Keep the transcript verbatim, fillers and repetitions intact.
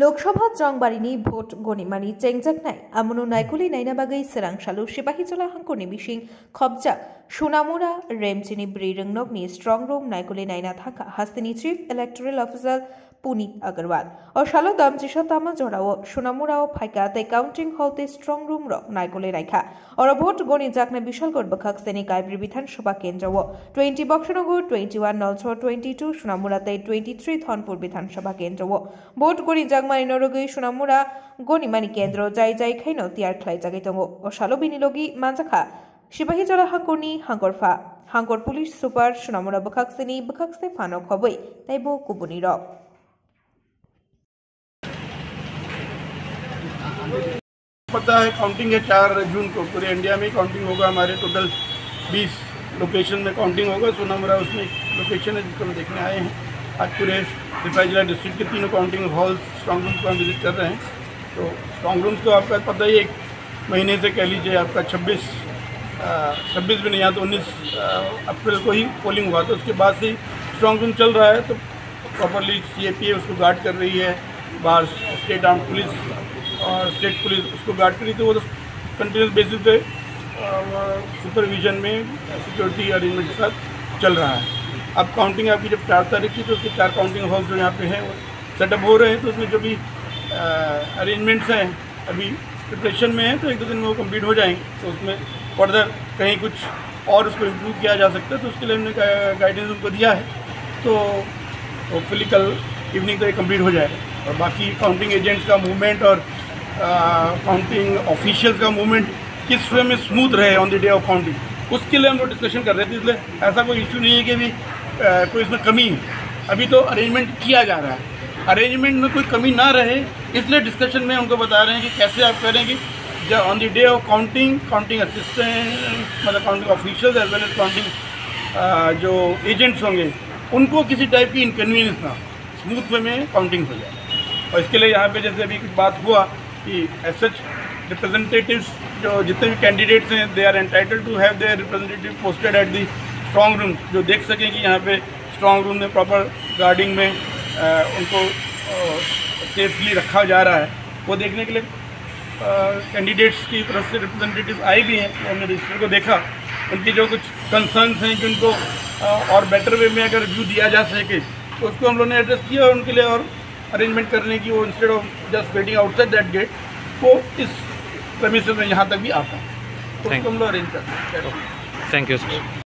Lok Sabha जंगबाड़ी vote गणिमानी चेंगजाकनाय आमनु नायकुली नायनाबागाई सोरांसालु Sipahijala हांकनि मिसिं खबजा Sonamura रेमचिनि ब्रिरंगनगनि स्ट्रंग room नायकुली नायना थाका हास्तिनि chief electoral अफिसार पुनीत अग्रवाल और सालो दामचिसा तामा जड़ाओ सोनामुरा और फायका ते काउंटिंग हलते स्ट्रंग रूम र नायकुली रायखा और भोट गणि जाकना विशालगढ़ बखाक सेनिकाइब्री विधानसभा केंद्रओ ट्वेंटी बक्सनगर ट्वेंटी वन नलसो ट्वेंटी टू सोनामुराते ट्वेंटी थ्री धनपुर विधानसभा केंद्रओ भोट गणि मानी नरगी सोनामुरा गणिमानी केंद्र जाय जाय खाइन तियार खलाई जागे दङ असालो बिनिलगी मानजाखा सिपाहीजला हांकरनि हांगरफा हांगर पुलिस सुपार सोनामुरा बखाक्सेनि बखाक्से फानो खबै ताइबो कुबुनि र पता है काउंटिंग है चार जून को पूरे इंडिया में काउंटिंग होगा। हमारे टोटल बीस लोकेशन में काउंटिंग होगा। सोनामुरा उसमें लोकेशन है जिसको हम देखने आए हैं। आज पूरे त्रिपुरा जिला डिस्ट्रिक्ट के तीनों काउंटिंग हॉल स्ट्रांग रूम्स को हम विजिट कर रहे हैं। तो स्ट्रांग रूम्स तो आपका पता ही एक महीने से कह लीजिए आपका छब्बीस छब्बीस भी नहीं आया तो उन्नीस अप्रैल को ही पोलिंग हुआ। तो उसके बाद से स्ट्रांग रूम चल रहा है तो properly C A P A उसको गार्ड कर रही है, बाहर स्टेट आर्म पुलिस और स्टेट पुलिस उसको गार्ड कर रही। तो वो कंटिन्यूस बेसिस पे सुपरविजन में सिक्योरिटी अरेंजमेंट के साथ चल रहा है। अब काउंटिंग आपकी जब चार तारीख की तो उसके चार काउंटिंग हॉल जो यहाँ पे हैं वो सेटअप हो रहे हैं। तो उसमें जो भी अरेंजमेंट्स हैं अभी प्रिपरेशन में है तो एक दो दिन में वो कंप्लीट हो जाएंगे। तो उसमें फर्दर कहीं कुछ और उसको इम्प्रूव किया जा सकता है तो उसके लिए हमने गाइडेंस उनको दिया है। तो होपफुली कल इवनिंग तक कम्प्लीट हो जाएगा। और बाकी काउंटिंग एजेंट्स का मूवमेंट और काउंटिंग ऑफिशियल्स का मूवमेंट किस वे में स्मूथ रहे on the day of counting उसके लिए हम लोग डिस्कशन कर रहे थे। इसलिए ऐसा कोई इश्यू नहीं है कि अभी कोई इसमें कमी है। अभी तो अरेंजमेंट किया जा रहा है। अरेंजमेंट में कोई कमी ना रहे इसलिए डिस्कशन में उनको बता रहे हैं कि कैसे आप करेंगे जब on the day of counting counting assistant मतलब counting official as well as counting जो एजेंट्स होंगे उनको किसी टाइप की इनकन्वीनियंस ना स्मूथ वे में काउंटिंग हो जाए। और इसके लिए यहाँ पे जैसे अभी कुछ बात हुआ कि एज सच रिप्रेजेंटेटिव्स जो जितने भी कैंडिडेट्स हैं they are entitled to have their representative posted at the strong room जो देख सकें कि यहाँ पे स्ट्रॉन्ग रूम में प्रॉपर गार्डिंग में आ, उनको सेफली रखा जा रहा है। वो देखने के लिए कैंडिडेट्स की तरफ से रिप्रेजेंटेटिव आए भी हैं। तो हमने रजिस्टर को देखा उनकी जो कुछ कंसर्न्स हैं कि उनको आ, और बेटर वे में अगर रिव्यू दिया जा सके तो उसको हम लोगों ने एड्रेस किया और उनके लिए और अरेंजमेंट करने की वो instead of just waiting outside that gate वो इस प्रमिस में यहाँ तक भी आता है तो उसको हम लोग अरेंज करते हैं। Thank you sir.